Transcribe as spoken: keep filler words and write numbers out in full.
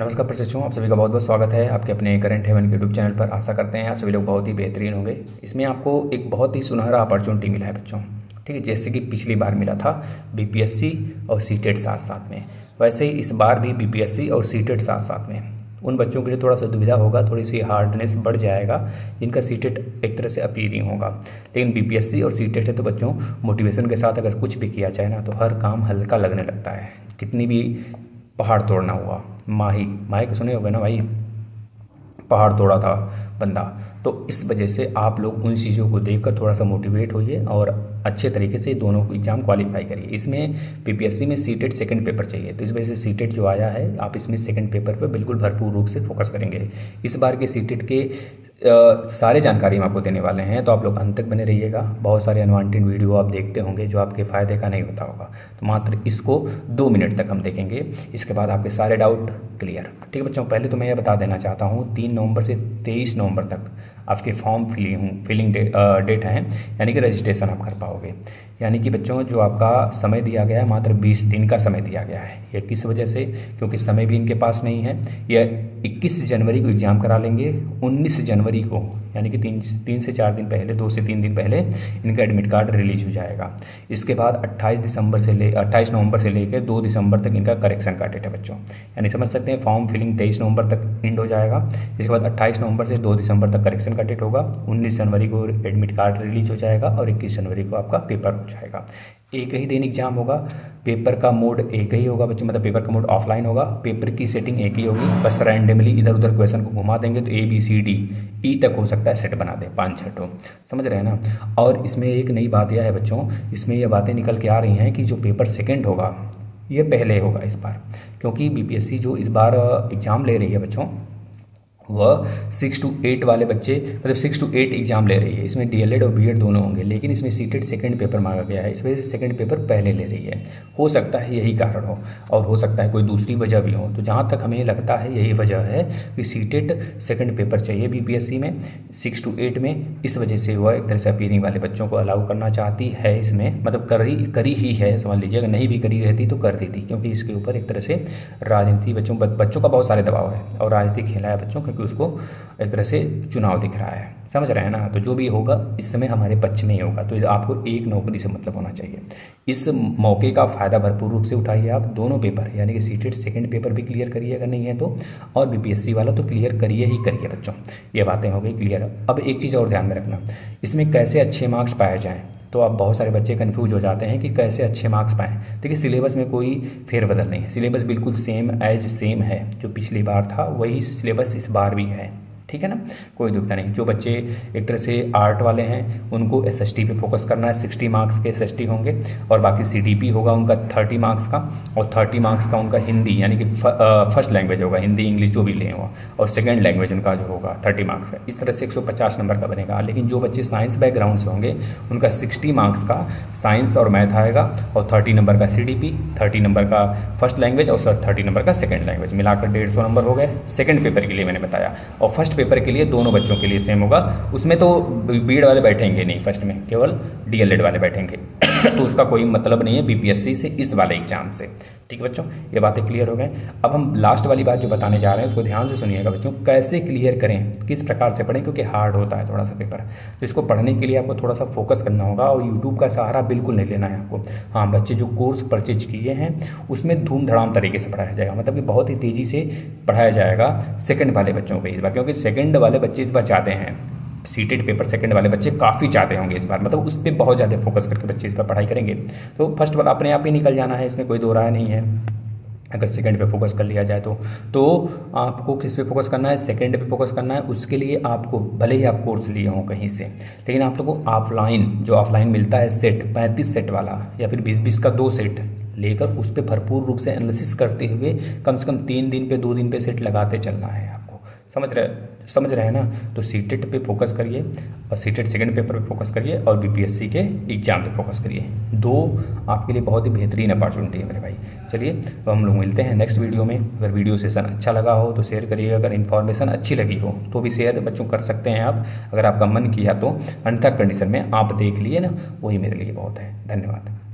नमस्कार प्रशिक्षुओं, आप सभी का बहुत बहुत स्वागत है आपके अपने करंट हेवन के यूट्यूब चैनल पर। आशा करते हैं आप सभी लोग बहुत ही बेहतरीन होंगे। इसमें आपको एक बहुत ही सुनहरा अपॉर्चुनिटी मिला है बच्चों, ठीक है। जैसे कि पिछली बार मिला था बीपीएससी और सीटेट साथ साथ में, वैसे ही इस बार भी बीपीएससी और सीटेट साथ साथ में। उन बच्चों के लिए थोड़ा सा दुविधा होगा, थोड़ी सी हार्डनेस बढ़ जाएगा जिनका सीटेट एक तरह से अपीयरिंग होगा। लेकिन बीपीएससी और सीटेट है तो बच्चों मोटिवेशन के साथ अगर कुछ भी किया जाए ना तो हर काम हल्का लगने लगता है। कितनी भी पहाड़ तोड़ना हुआ, माही माही को सुने होगा ना भाई, पहाड़ तोड़ा था बंदा। तो इस वजह से आप लोग उन चीज़ों को देखकर थोड़ा सा मोटिवेट होइए और अच्छे तरीके से दोनों को एग्जाम क्वालिफाई करिए। इसमें बीपीएससी में सीटेट सेकंड पेपर चाहिए, तो इस वजह से सीटेट जो आया है आप इसमें सेकंड पेपर पर पे बिल्कुल भरपूर रूप से फोकस करेंगे। इस बार के सीटेट के आ, सारे जानकारी हम आपको देने वाले हैं, तो आप लोग अंत तक बने रहिएगा। बहुत सारे अनवांटेड वीडियो आप देखते होंगे जो आपके फ़ायदे का नहीं होता होगा, तो मात्र इसको दो मिनट तक हम देखेंगे, इसके बाद आपके सारे डाउट क्लियर। ठीक है बच्चों, पहले तो मैं ये बता देना चाहता हूँ तीन नवंबर से तेईस नवंबर तक आपके form filling filling day, date हैं, यानी कि रजिस्ट्रेशन आप कर पाओगे। यानी कि बच्चों जो आपका समय दिया गया है मात्र बीस दिन का समय दिया गया है। ये किस वजह से, क्योंकि समय भी इनके पास नहीं है। यह इक्कीस जनवरी को एग्ज़ाम करा लेंगे, उन्नीस जनवरी को, यानी कि तीन तीन से चार दिन पहले, दो से तीन दिन पहले इनका एडमिट कार्ड रिलीज हो जाएगा। इसके बाद अट्ठाईस दिसंबर से ले अट्ठाईस नवंबर से लेकर दो दिसंबर तक इनका करेक्शन का डेट है बच्चों। यानी समझ सकते हैं फॉर्म फिलिंग तेईस नवंबर तक एंड हो जाएगा, इसके बाद अट्ठाईस नवंबर से दो दिसंबर तक करेक्शन का डेट होगा, उन्नीस जनवरी को एडमिट कार्ड रिलीज हो जाएगा और इक्कीस जनवरी को आपका पेपर हो जाएगा। एक ही दिन एग्जाम होगा, पेपर का मोड एक ही होगा बच्चों, मतलब पेपर का मोड ऑफलाइन होगा, पेपर की सेटिंग एक ही होगी। बस रैंडमली इधर उधर क्वेश्चन को घुमा देंगे, तो A B C D E तक हो सकता है सेट बना दे, पाँच छः टो, समझ रहे हैं ना। और इसमें एक नई बात यह है बच्चों, इसमें यह बातें निकल के आ रही हैं कि जो पेपर सेकेंड होगा ये पहले होगा इस बार, क्योंकि बीपीएससी जो इस बार एग्ज़ाम ले रही है बच्चों वह सिक्स टू एट वाले बच्चे, मतलब सिक्स टू एट एग्जाम ले रही है। इसमें डीएलएड और बीएड दोनों होंगे, लेकिन इसमें सीटेट सेकंड पेपर मांगा गया है, इस वजह से सेकंड पेपर पहले ले रही है। हो सकता है यही कारण हो और हो सकता है कोई दूसरी वजह भी हो, तो जहाँ तक हमें लगता है यही वजह है कि सीटेट सेकंड पेपर चाहिए बीपीएससी में सिक्स टू एट में, इस वजह से वह एक तरह से अपीयरिंग वाले बच्चों को अलाउ करना चाहती है। इसमें मतलब करी करी ही है, समझ लीजिएगा, नहीं भी करी रहती तो कर देती, क्योंकि इसके ऊपर एक तरह से राजनीति बच्चों बच्चों का बहुत सारे दबाव है और राजनीति खेला है बच्चों, उसको एक तरह से चुनाव दिख रहा है, समझ रहे हैं ना। तो जो भी होगा इस समय हमारे पक्ष में ही होगा, तो आपको एक नौकरी से मतलब होना चाहिए। इस मौके का फ़ायदा भरपूर रूप से उठाइए। आप दोनों पेपर यानी कि सीटेट सेकंड पेपर भी क्लियर करिए अगर नहीं है तो, और बीपीएससी वाला तो क्लियर करिए ही करिए बच्चों। ये बातें हो गई क्लियर। अब एक चीज़ और ध्यान में रखना, इसमें कैसे अच्छे मार्क्स पाए जाएँ, तो आप बहुत सारे बच्चे कंफ्यूज हो जाते हैं कि कैसे अच्छे मार्क्स पाएँ। देखिए सिलेबस में कोई फेरबदल नहीं है, सिलेबस बिल्कुल सेम एज सेम है, जो पिछली बार था वही सिलेबस इस बार भी है, ठीक है ना, कोई दुविधा नहीं। जो बच्चे एक तरह से आर्ट वाले हैं उनको एसएसटी पे फोकस करना है, साठ मार्क्स के एसएसटी होंगे और बाकी सीडीपी होगा उनका तीस मार्क्स का, और तीस मार्क्स का उनका हिंदी यानी कि फर्स्ट लैंग्वेज होगा, हिंदी इंग्लिश जो भी लें होगा, और सेकंड लैंग्वेज उनका जो होगा तीस मार्क्स का। इस तरह से एक सौ पचास नंबर का बनेगा। लेकिन जो बच्चे साइंस बैकग्राउंड से होंगे उनका साठ मार्क्स का साइंस और मैथ आएगा और तीस नंबर का सीडीपी, तीस नंबर का फर्स्ट लैंग्वेज और सर तीस नंबर का सेकंड लैंग्वेज, मिलाकर डेढ़ सौ नंबर हो गए सेकंड पेपर के लिए मैंने बताया। और फर्स्ट पेपर के लिए दोनों बच्चों के लिए सेम होगा, उसमें तो बीएड वाले बैठेंगे नहीं फर्स्ट में, केवल डीएलएड वाले बैठेंगे तो उसका कोई मतलब नहीं है बीपीएससी से इस वाले एग्जाम से। ठीक है बच्चों, ये बातें क्लियर हो गए। अब हम लास्ट वाली बात जो बताने जा रहे हैं उसको ध्यान से सुनिएगा बच्चों, कैसे क्लियर करें, किस प्रकार से पढ़ें, क्योंकि हार्ड होता है थोड़ा सा पेपर, तो इसको पढ़ने के लिए आपको थोड़ा सा फोकस करना होगा और यूट्यूब का सहारा बिल्कुल नहीं लेना है आपको। हाँ, बच्चे जो कोर्स परचेज किए हैं उसमें धूम धड़ाम तरीके से पढ़ाया जाएगा, मतलब कि बहुत ही तेज़ी से पढ़ाया जाएगा सेकेंड वाले बच्चों को इस बार, क्योंकि सेकेंड वाले बच्चे इस बार चाहते हैं, सीटेट पेपर सेकंड वाले बच्चे काफ़ी चाहते होंगे इस बार, मतलब उस पर बहुत ज़्यादा फोकस करके बच्चे इस बार पढ़ाई करेंगे। तो फर्स्ट वाला अपने आप ही निकल जाना है, इसमें कोई दो राय नहीं है। अगर सेकंड पे फोकस कर लिया जाए तो तो आपको किस पे फोकस करना है, सेकंड पे फोकस करना है। उसके लिए आपको भले ही आप कोर्स लिए हों कहीं से, लेकिन आप लोगों को ऑफलाइन जो ऑफलाइन मिलता है सेट पैंतीस सेट वाला या फिर बीस बीस का दो सेट लेकर उस पर भरपूर रूप से एनालिसिस करते हुए कम से कम तीन दिन पे दो दिन पे सेट लगाते चलना है आपको, समझ रहे समझ रहे हैं ना। तो सीटेट पे फोकस करिए और सीटेट सेकंड पेपर पे फोकस करिए और बीपीएससी के एग्जाम पे फोकस करिए। दो आपके लिए बहुत ही बेहतरीन अपॉर्चुनिटी है मेरे भाई। चलिए अब हम लोग मिलते हैं नेक्स्ट वीडियो में। अगर वीडियो सेशन अच्छा लगा हो तो शेयर करिएगा, अगर इन्फॉर्मेशन अच्छी लगी हो तो भी शेयर बच्चों कर सकते हैं आप, अगर आपका मन किया तो। अनथक कंडीशन में आप देख लिए ना, वही मेरे लिए बहुत है। धन्यवाद।